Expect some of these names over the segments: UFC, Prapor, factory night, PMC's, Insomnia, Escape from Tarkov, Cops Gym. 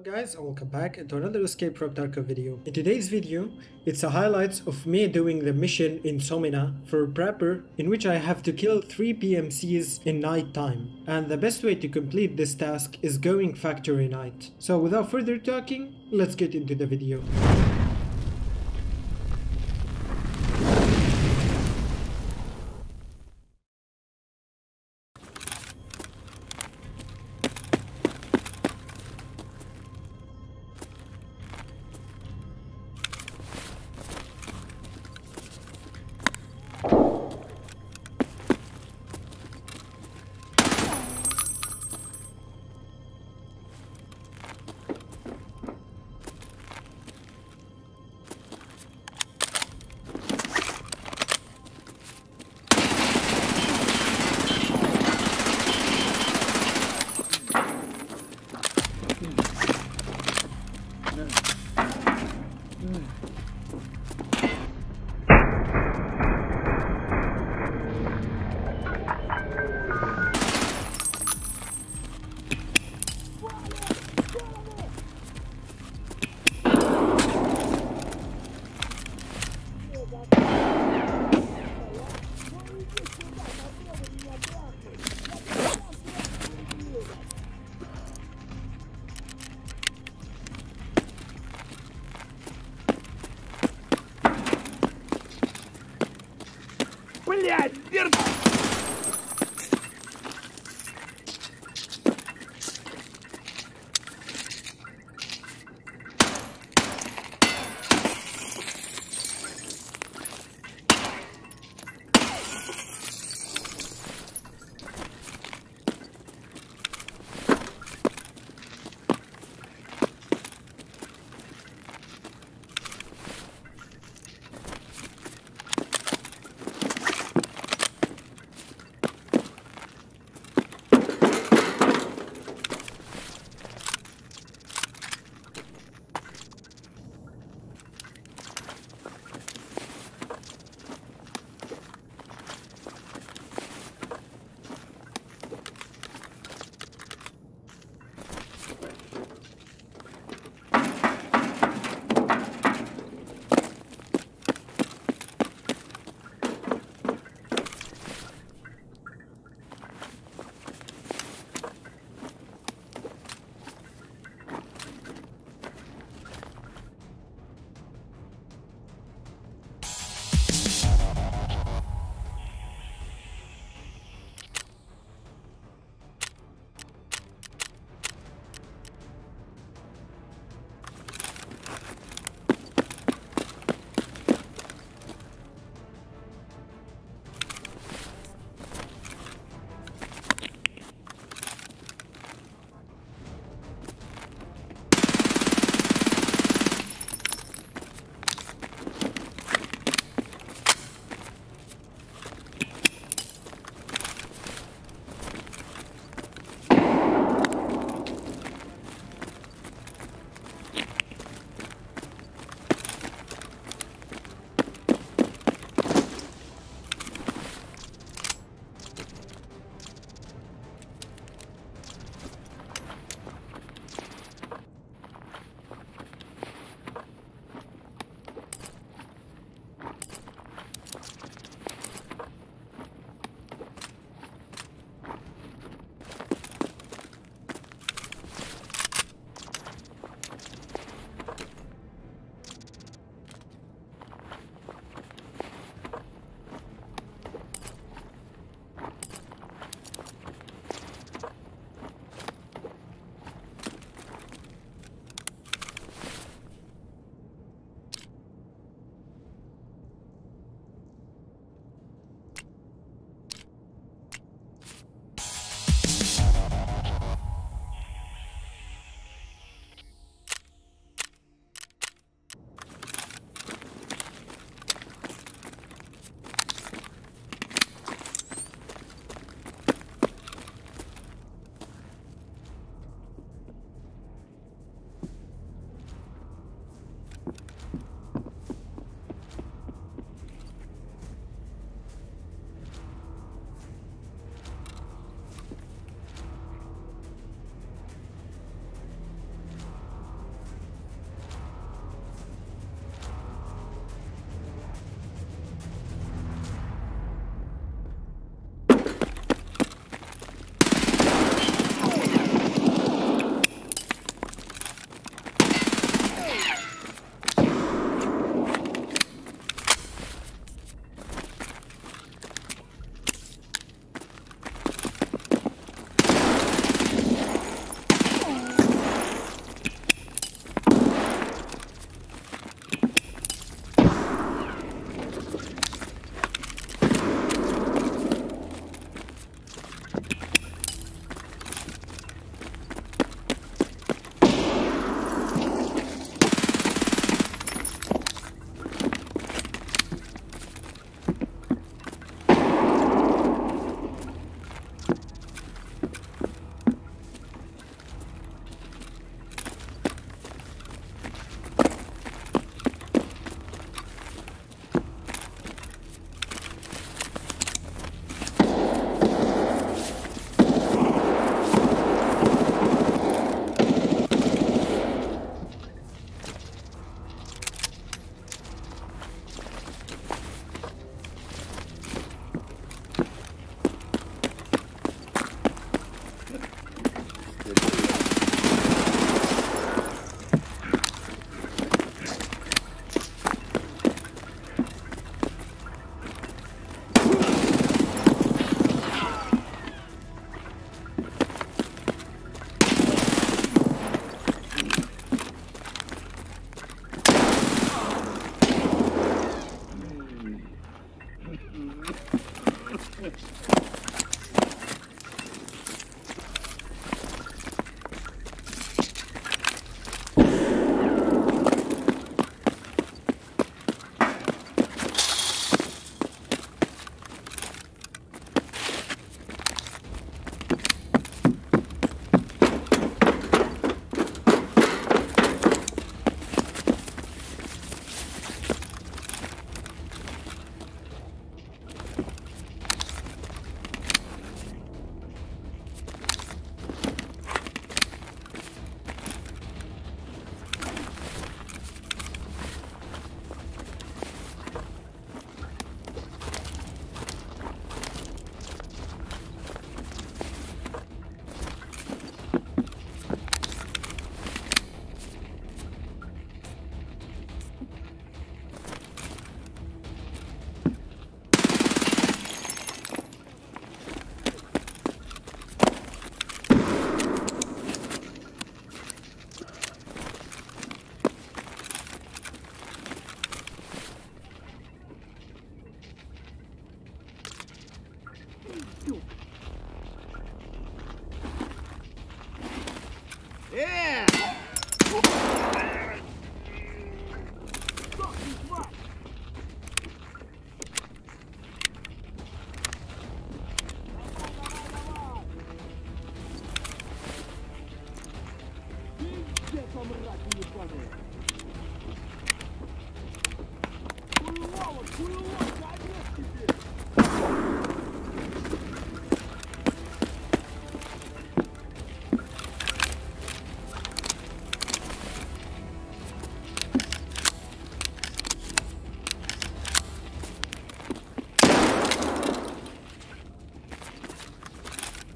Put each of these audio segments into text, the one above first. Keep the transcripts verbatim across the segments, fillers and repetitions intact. Hello guys, and welcome back to another Escape from Tarkov video. In today's video, it's a highlights of me doing the mission Insomnia for Prapor, in which I have to kill three P M Cs in night time. And the best way to complete this task is going factory night. So without further talking, let's get into the video. Блядь, держи!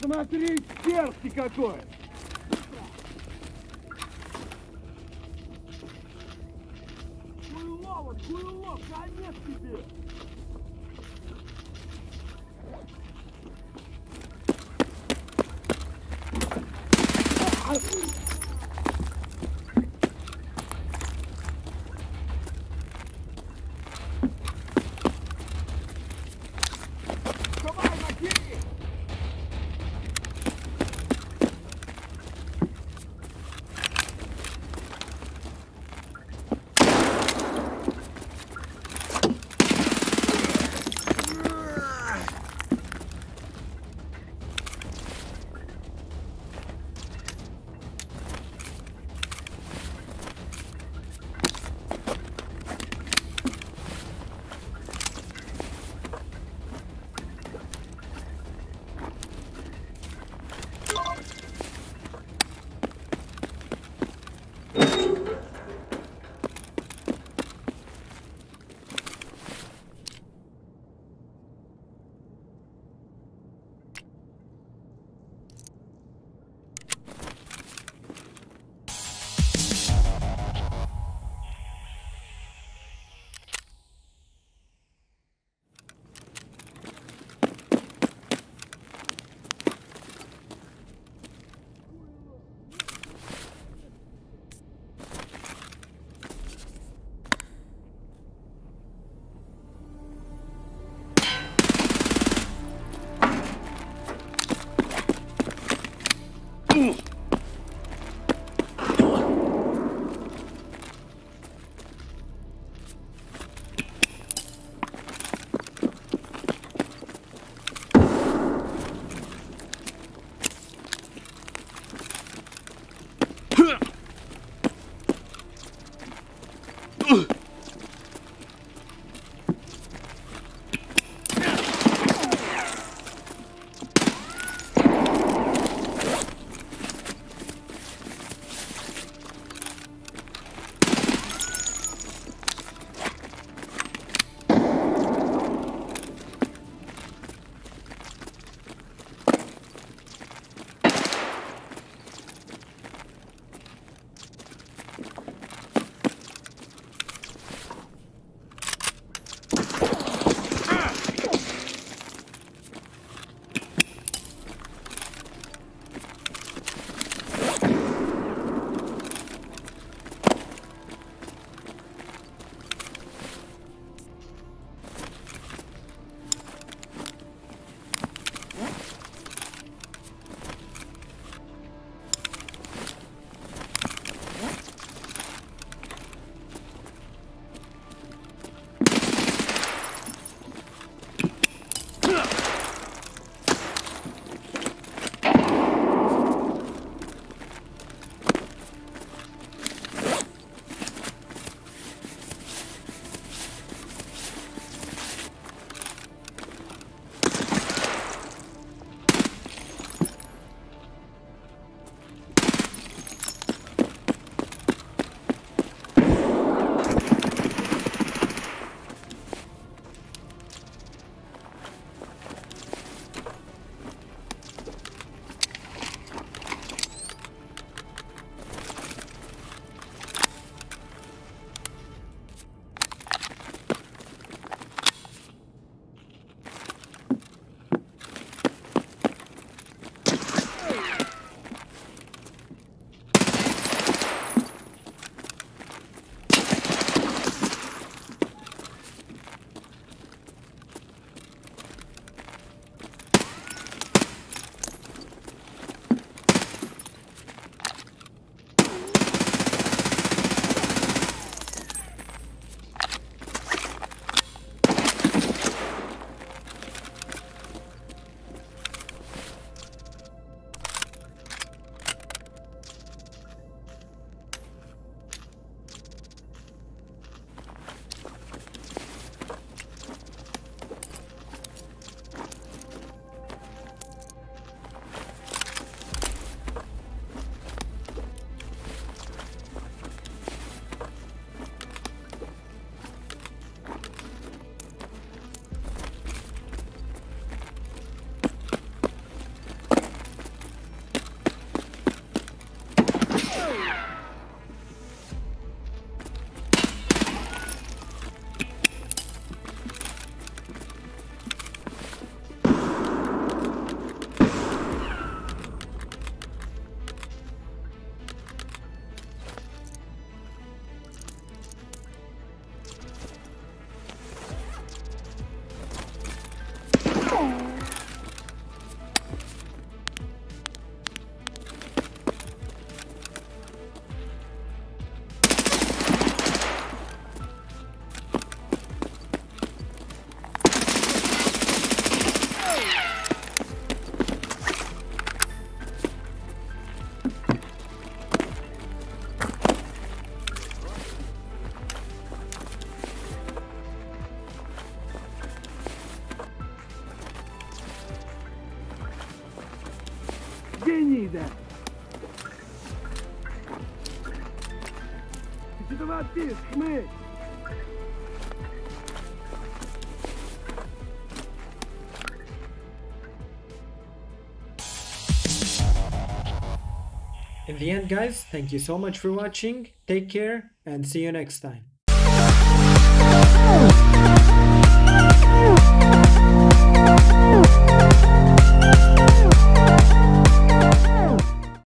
Смотри, сердце какое! Хуйлова, хуйлов, конец тебе! need that. It's about this, come here. In the end, guys, thank you so much for watching, take care, and see you next time.